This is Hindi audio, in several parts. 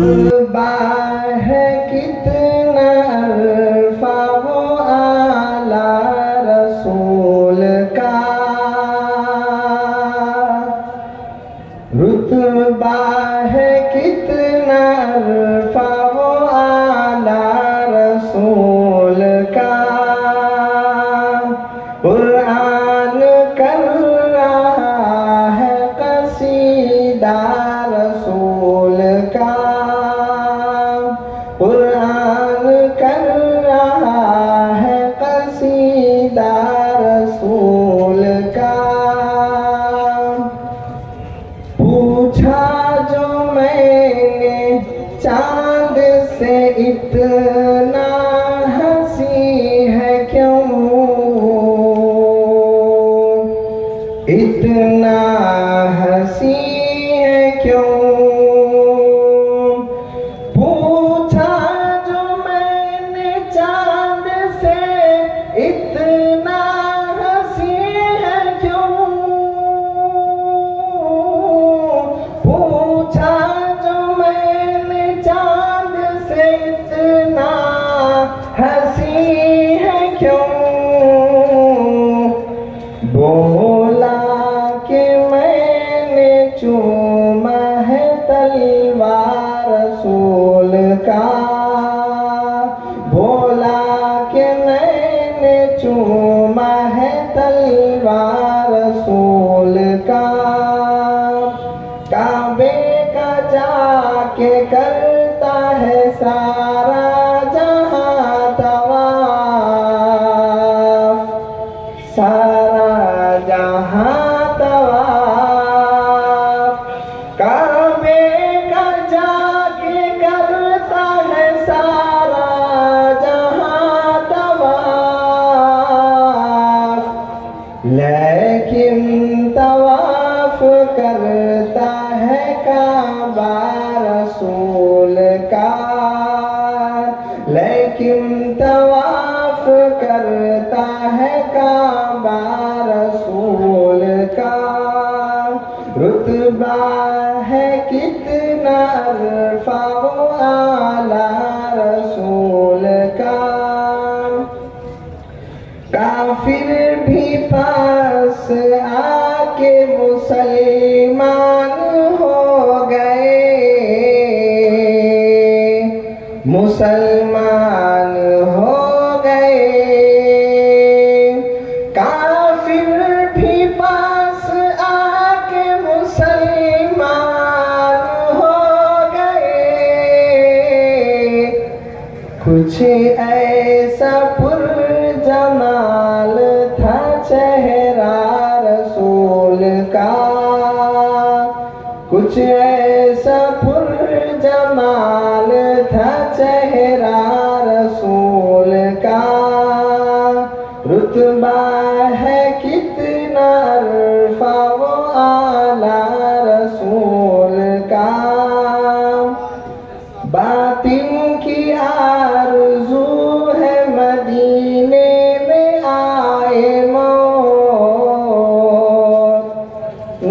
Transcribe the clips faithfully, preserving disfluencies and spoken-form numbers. रुतबा है कितना अरफा वो आला रसूल का, रुतबा है कितना अरफा वो आला रसूल का। कुरान कर रहा है कसीदा रसूल का, कुरान कर रहा है कसीदा रसूल का। पूछा जो मैंने चांद से इतना हंसी है क्यों, इतना हंसी है क्यों। पूछा जो मैंने चांद से इतना हंसी है क्यों, पूछा जो मैंने चांद से इतना हंसी है क्यों। बोला कि मैंने चूमा है तलवार रसूल का, बोला कि मैंने चूमा है तलवार रसूल का। काबे का जाके करता है सारा जहां तवाफ, सारा जहां लेकिन तवाफ करता है काबा रसूल का, लेकिन तवाफ करता है काबा रसूल का। रुतबा है कितना अरफा वो आला रसूल का। काफिर भी पास आके मुसलमान हो गए, मुसलमान हो गए। काफिर भी पास आके मुसलमान हो गए। कुछ ऐसा जमाल था चेहरा रसूल का, कुछ ऐसा पुरजमाल था चेहरा रसूल का। रुतबा है कितना अरफा वो आला रसूल का। बातिन की आरज़ू है मदीने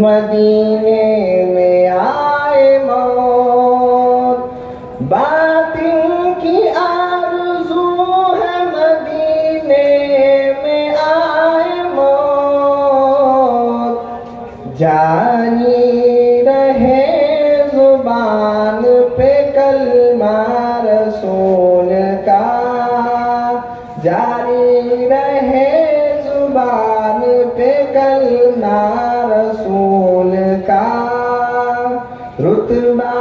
मदीने में आए मौत, बातिन की आरज़ू है मदीने में आए मौत। जानी रहे जुबान पे कलमा रसूल का, जारी रहे जुबान पे कलमा रसूल का। रुतबा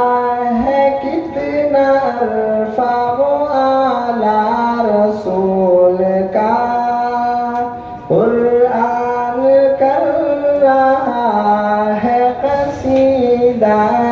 है कितना अरफा वो आला रसूल का। कुरान कर रहा है कसीदा।